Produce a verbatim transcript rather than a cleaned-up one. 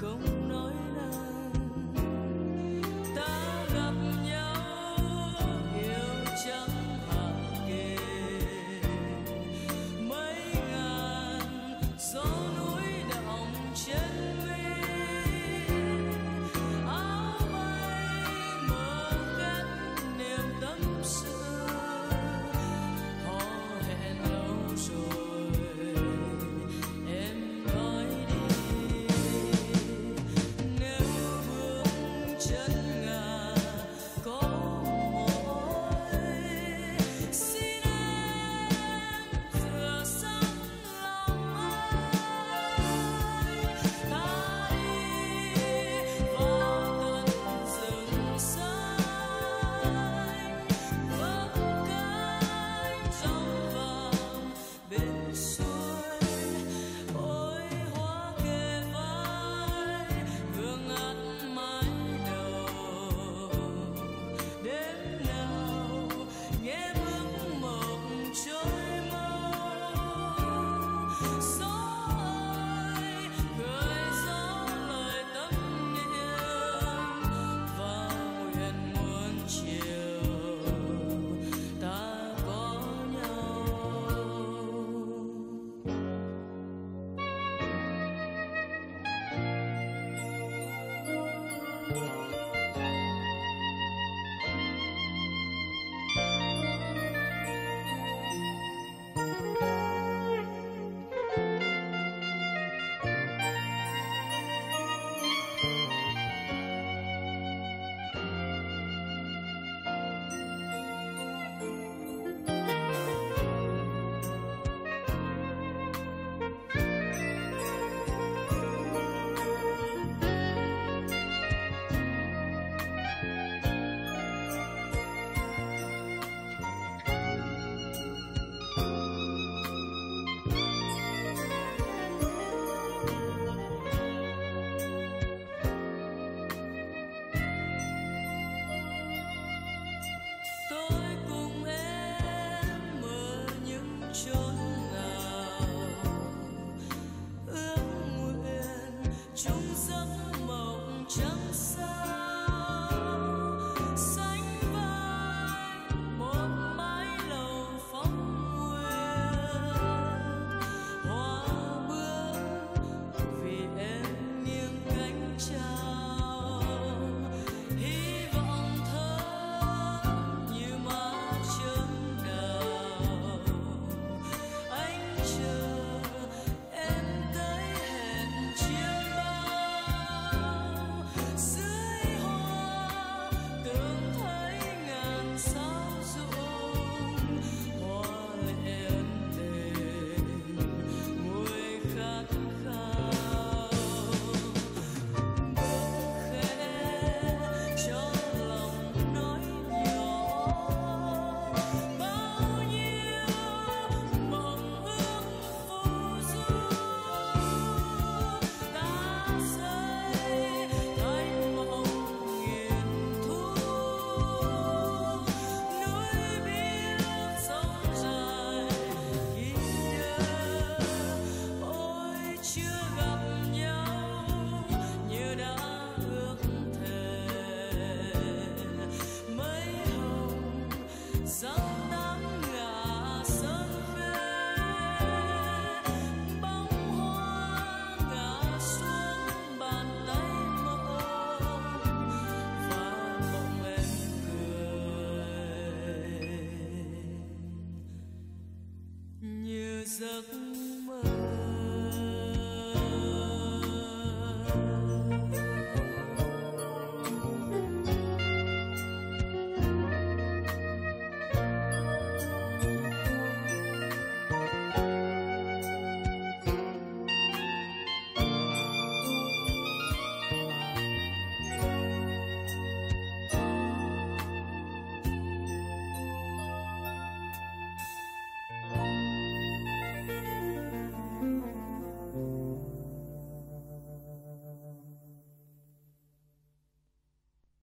không nói năng. Ta gặp nhau yêu chẳng hạn kề, mấy ngàn gió núi đọng trên mi. Áo mây mơ khép niềm tâm sự, họ hẹn lâu rồi. Trong giấc mộng trắng xa